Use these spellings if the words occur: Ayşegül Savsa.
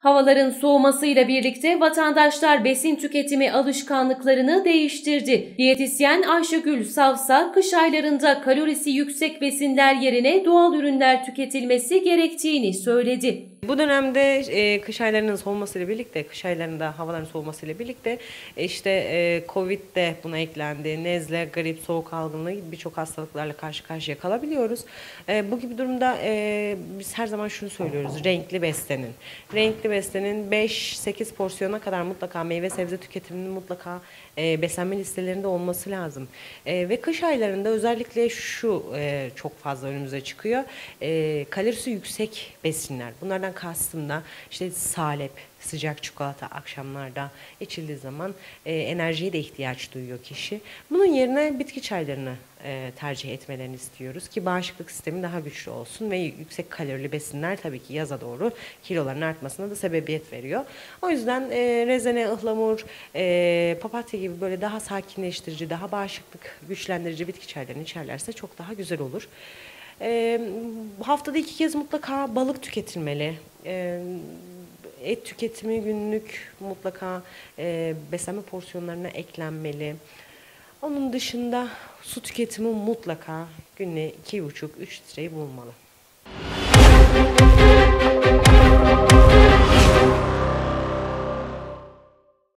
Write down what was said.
Havaların soğumasıyla birlikte vatandaşlar besin tüketimi alışkanlıklarını değiştirdi. Diyetisyen Ayşegül Savsa, kış aylarında kalorisi yüksek besinler yerine doğal ürünler tüketilmesi gerektiğini söyledi. Bu dönemde kış aylarının soğumasıyla birlikte, kış aylarında havaların soğumasıyla birlikte işte Covid de buna eklendi. Nezle, grip, soğuk algınlığı gibi birçok hastalıklarla karşı karşıya kalabiliyoruz. Bu gibi durumda biz her zaman şunu söylüyoruz: renkli beslenin. Renkli beslenin, 5-8 porsiyona kadar mutlaka meyve sebze tüketiminin mutlaka beslenme listelerinde olması lazım. Ve kış aylarında özellikle şu çok fazla önümüze çıkıyor: kalorisi yüksek besinler. Bunlardan kastım da işte salep, sıcak çikolata akşamlarda içildiği zaman enerjiye de ihtiyaç duyuyor kişi. Bunun yerine bitki çaylarını tercih etmelerini istiyoruz ki bağışıklık sistemi daha güçlü olsun ve yüksek kalorili besinler tabii ki yaza doğru kiloların artmasına da sebebiyet veriyor. O yüzden rezene, ıhlamur, papatya gibi böyle daha sakinleştirici, daha bağışıklık güçlendirici bitki çaylarını içerlerse çok daha güzel olur. Haftada 2 kez mutlaka balık tüketilmeli. Et tüketimi günlük mutlaka beslenme porsiyonlarına eklenmeli. Onun dışında su tüketimi mutlaka günde 2,5-3 litreyi bulmalı.